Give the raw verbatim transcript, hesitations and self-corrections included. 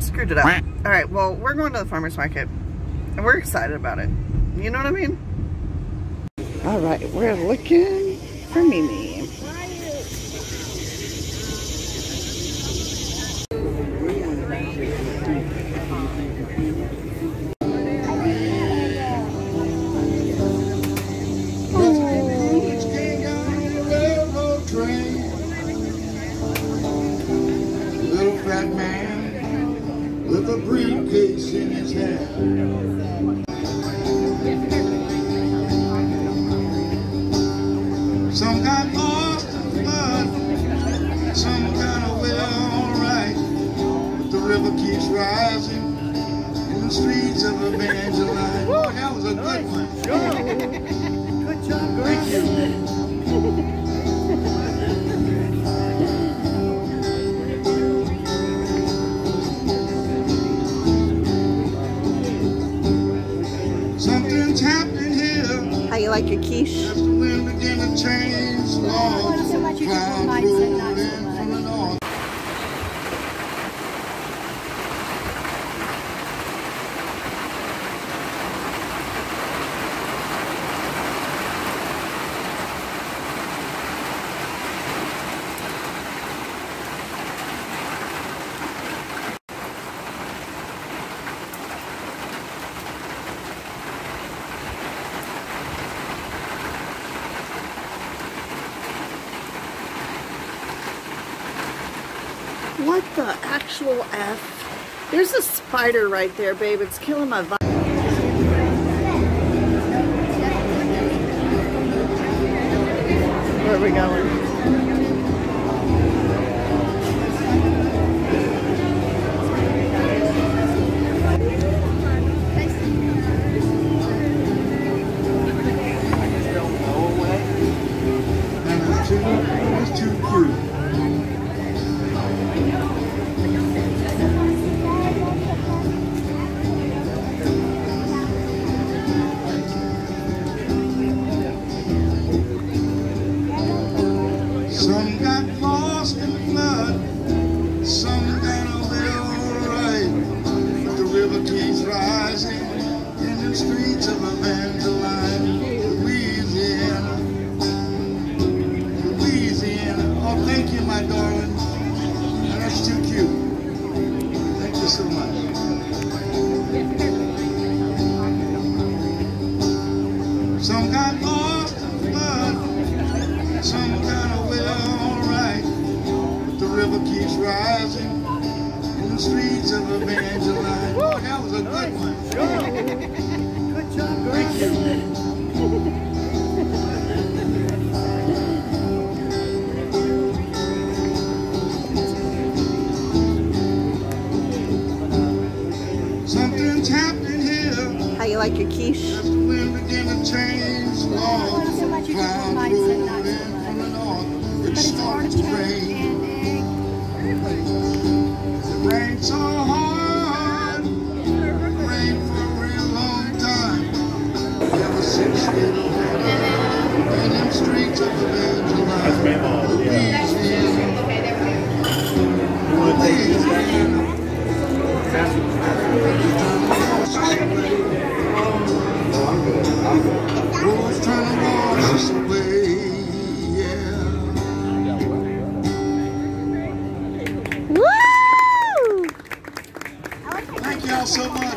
screwed it up. All right, well, we're going to the farmer's market, and we're excited about it. You know what I mean? All right, we're looking for Mimi. Some got lost in flood, some got away all right. But the river keeps rising in the streets of Evangeline. Oh, that was a good one. Good job, girl. Thank you. Something's happening here. How you like your quiche? Change laws, so much you just might say not so much. What the actual F? There's a spider right there, babe. It's killing my vibe. Where are we going? Like a quiche. As the wind began to change laws, so clouds rolled in from the north. It started to rain. It rained so hard. It rained for a real long time. Ever since it opened up in them streets of Evangeline, Louisiana. Roads trying to wash us away, yeah. Woo! Thank y'all so much.